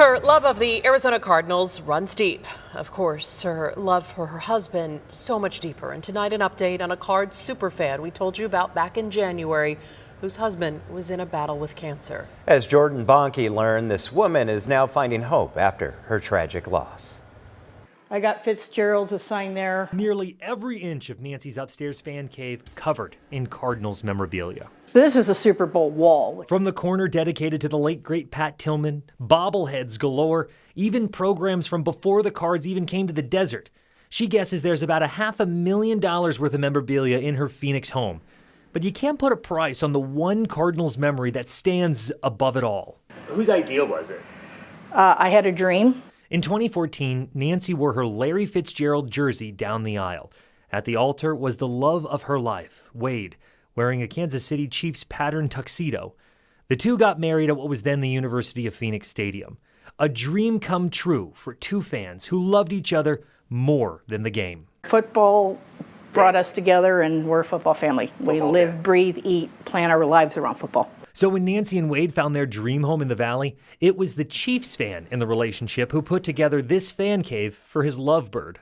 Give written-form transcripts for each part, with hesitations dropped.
Her love of the Arizona Cardinals runs deep. Of course, her love for her husband so much deeper. And tonight, an update on a Card superfan we told you about back in January, whose husband was in a battle with cancer. As Jordan Bonke learned, this woman is now finding hope after her tragic loss. I got Fitzgerald's a sign there. Nearly every inch of Nancy's upstairs fan cave covered in Cardinals memorabilia. This is a Super Bowl wall. From the corner dedicated to the late, great Pat Tillman, bobbleheads galore, even programs from before the Cards even came to the desert. She guesses there's about $500,000 worth of memorabilia in her Phoenix home. But you can't put a price on the one Cardinals memory that stands above it all. Whose idea was it? I had a dream. In 2014, Nancy wore her Larry Fitzgerald jersey down the aisle. At the altar was the love of her life, Wade, wearing a Kansas City Chiefs pattern tuxedo. The two got married at what was then the University of Phoenix Stadium. A dream come true for two fans who loved each other more than the game. Football brought us together, and we're a football family. We live, breathe, eat, plan our lives around football. So when Nancy and Wade found their dream home in the Valley, it was the Chiefs fan in the relationship who put together this fan cave for his lovebird.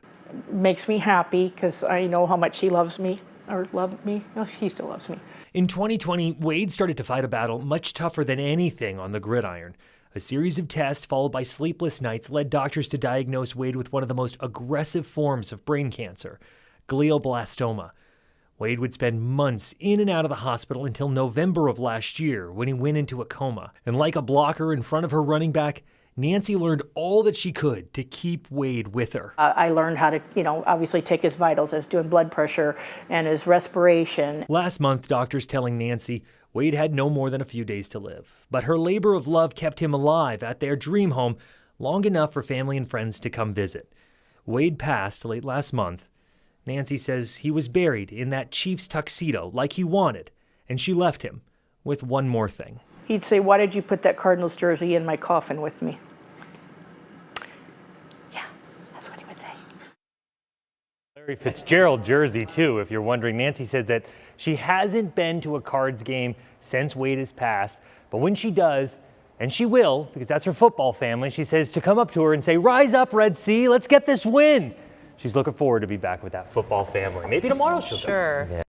Makes me happy because I know how much he loves me, or loved me. No, he still loves me. In 2020, Wade started to fight a battle much tougher than anything on the gridiron. A series of tests followed by sleepless nights led doctors to diagnose Wade with one of the most aggressive forms of brain cancer, glioblastoma. Wade would spend months in and out of the hospital until November of last year when he went into a coma. And like a blocker in front of her running back, Nancy learned all that she could to keep Wade with her. I learned how to, obviously take his vitals, as doing blood pressure and his respiration. Last month, doctors telling Nancy Wade had no more than a few days to live. But her labor of love kept him alive at their dream home long enough for family and friends to come visit. Wade passed late last month. Nancy says he was buried in that Chiefs tuxedo like he wanted, and she left him with one more thing. He'd say, "Why did you put that Cardinals jersey in my coffin with me?" Yeah, that's what he would say. Larry Fitzgerald jersey, too, if you're wondering. Nancy said that she hasn't been to a Cards game since Wade has passed, but when she does, and she will, because that's her football family, she says to come up to her and say, "Rise up, Red Sea, let's get this win." She's looking forward to be back with that football family. Maybe tomorrow she'll go. Sure. Yeah.